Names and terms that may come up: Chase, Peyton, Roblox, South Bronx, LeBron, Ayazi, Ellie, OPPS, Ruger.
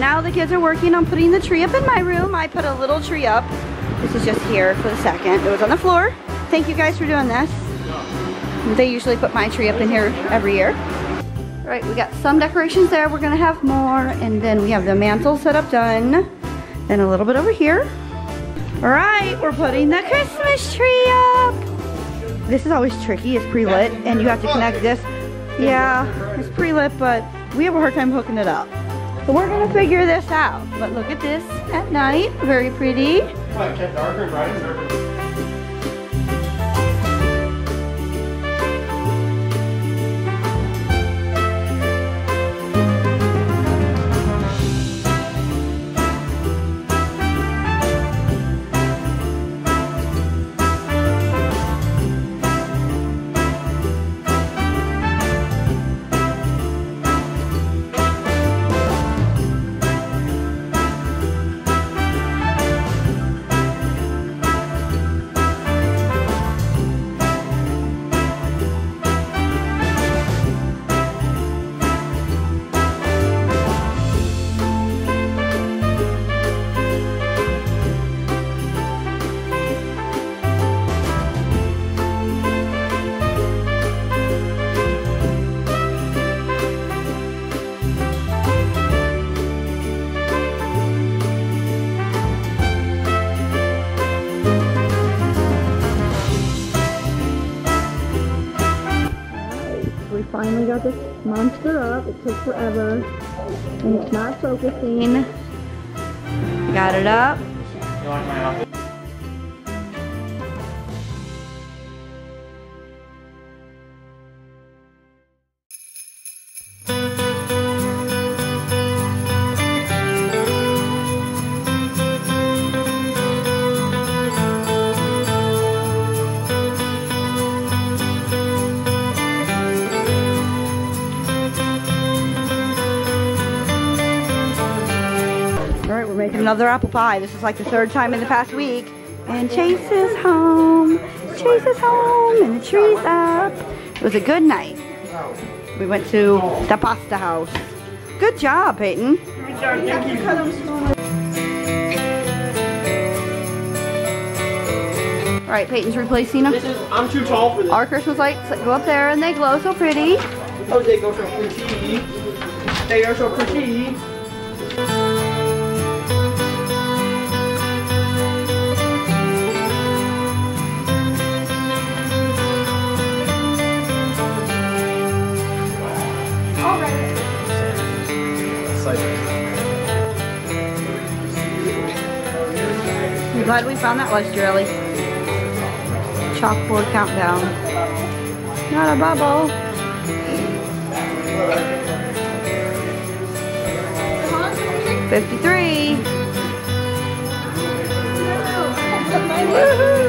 now the kids are working on putting the tree up in my room. I put a little tree up. This is just here for the second. It was on the floor. Thank you guys for doing this. They usually put my tree up in here every year. All right, we got some decorations there. We're gonna have more. And then we have the mantle set up done. Then a little bit over here. All right, we're putting the Christmas tree up. This is always tricky, it's pre-lit, and you have to connect this. Yeah, it's pre-lit, but we have a hard time hooking it up. So we're gonna figure this out. But look at this at night, very pretty. Finally got this monster up. It took forever and it's not focusing. Got it up. Another apple pie. This is like the third time in the past week. And Chase is home. Chase is home and the tree's up. It was a good night. We went to the pasta house. Good job, Peyton. All right, Peyton's replacing them. I'm too tall for this. Our Christmas lights go up there and they glow so pretty. Oh, they go so pretty. They are so pretty. I'm glad we found that last year, Ellie. Chalkboard countdown. Not a bubble. Huh? 53. Woohoo!